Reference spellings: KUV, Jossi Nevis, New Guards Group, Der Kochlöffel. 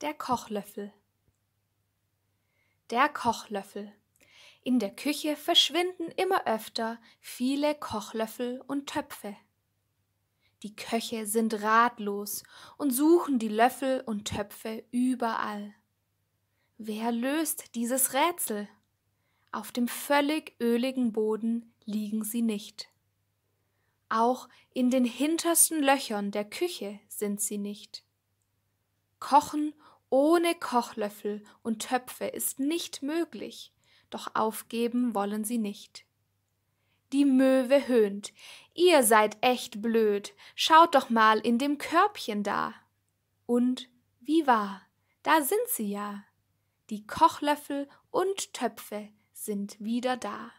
Der Kochlöffel. Der Kochlöffel. In der Küche verschwinden immer öfter viele Kochlöffel und Töpfe. Die Köche sind ratlos und suchen die Löffel und Töpfe überall. Wer löst dieses Rätsel? Auf dem völlig öligen Boden liegen sie nicht. Auch in den hintersten Löchern der Küche sind sie nicht. Kochen ohne Kochlöffel und Töpfe ist nicht möglich, doch aufgeben wollen sie nicht. Die Möwe höhnt: Ihr seid echt blöd, schaut doch mal in dem Körbchen da. Und wie wahr, da sind sie ja, die Kochlöffel und Töpfe sind wieder da.